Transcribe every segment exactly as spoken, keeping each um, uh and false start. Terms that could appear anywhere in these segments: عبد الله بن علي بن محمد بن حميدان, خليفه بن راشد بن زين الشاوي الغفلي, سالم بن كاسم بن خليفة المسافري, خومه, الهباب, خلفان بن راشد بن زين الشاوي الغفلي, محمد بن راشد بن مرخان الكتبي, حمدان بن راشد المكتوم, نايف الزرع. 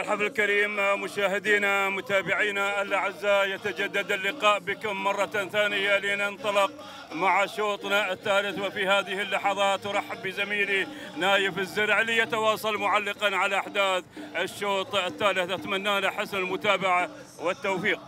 حضور الحفل الكريم، مشاهدينا متابعينا الأعزاء، يتجدد اللقاء بكم مرة ثانية لننطلق مع شوطنا الثالث. وفي هذه اللحظات أرحب بزميلي نايف الزرع ليتواصل معلقا على أحداث الشوط الثالث، أتمنى له حسن المتابعة والتوفيق.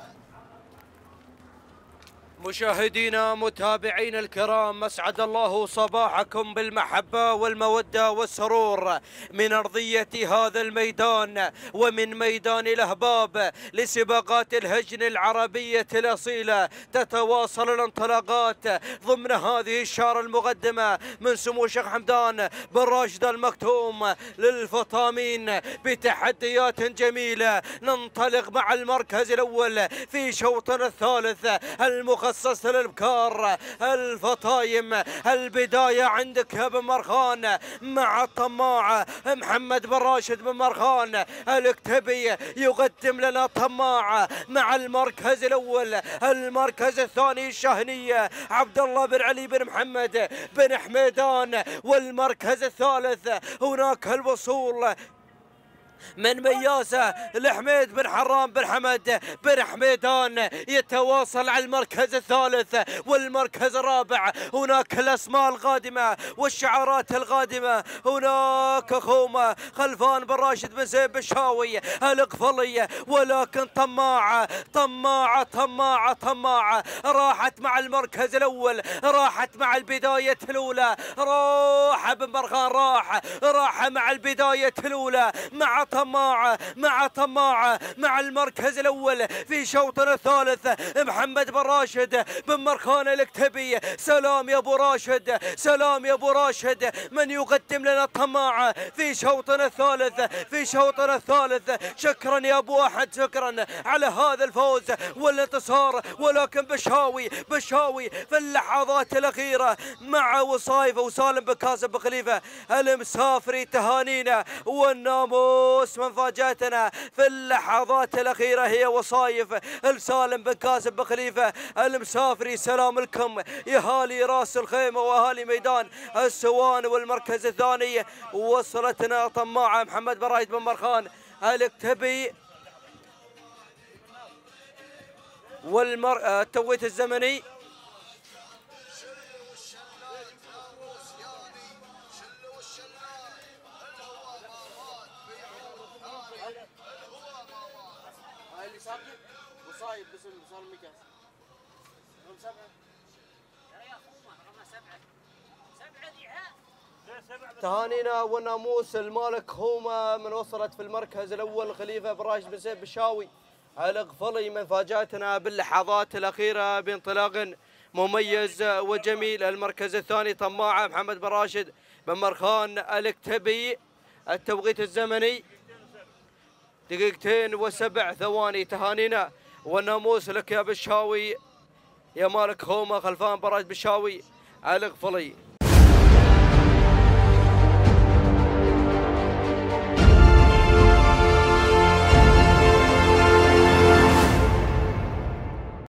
مشاهدينا متابعينا الكرام، أسعد الله صباحكم بالمحبة والمودة والسرور من أرضية هذا الميدان ومن ميدان الأهباب لسباقات الهجن العربية الأصيلة. تتواصل الانطلاقات ضمن هذه الشارة المقدمة من سمو الشيخ حمدان بن راشد المكتوم للفطامين بتحديات جميلة. ننطلق مع المركز الأول في شوطنا الثالث المخصص خصصت الابكار الفطايم. البدايه عندك يا بن مرخان مع الطماع محمد بن راشد بن مرخان الكتبي يقدم لنا طماع مع المركز الاول. المركز الثاني الشهنيه عبد الله بن علي بن محمد بن حميدان، والمركز الثالث هناك الوصول من مياسة لحميد بن حرام بن حمد بن حميدان يتواصل على المركز الثالث والمركز الرابع. هناك الأسماء القادمة والشعارات القادمة، هناك خومه خلفان بن راشد بن زين الشاوي الغفلي، ولكن طماعة طماعة طماعة طماعة راحت مع المركز الأول، راحت مع البداية الأولى. راح بن مرخان راح راح مع البداية الأولى مع طماعة مع طماعة مع المركز الأول. في شوطنا الثالث محمد بن راشد بن مرخان الكتبي، سلام يا أبو راشد سلام يا أبو راشد من يقدم لنا طماعة في شوطنا الثالث في شوطنا الثالث. شكرا يا أبو أحد، شكرا على هذا الفوز والانتصار، ولكن بشاوي بشاوي في اللحظات الأخيرة مع وصايفة وسالم بن كاسم بن خليفة المسافري تهانينا والناموس. من فاجاتنا في اللحظات الأخيرة هي وصايف السالم بن كاسم بن خليفة المسافري. سلام لكم يا أهالي راس الخيمة وأهالي ميدان السوان. والمركز الثاني وصلتنا طماعة محمد بن راشد بن مرخان الكتبي، والمر التوقيت الزمني تهانينا والناموس المالك خومه من وصلت في المركز الاول خليفه بن راشد بن زين الشاوي الغفلي. من فاجاتنا باللحظات الاخيره بانطلاق مميز وجميل. المركز الثاني طماعه محمد بن راشد بن مرخان الكتبي، التوقيت الزمني دقيقتين وسبع ثواني. تهانينا والناموس لك يا بالشاوي يا مالك خومه خلفان بن راشد بن الشاوي الغفلي.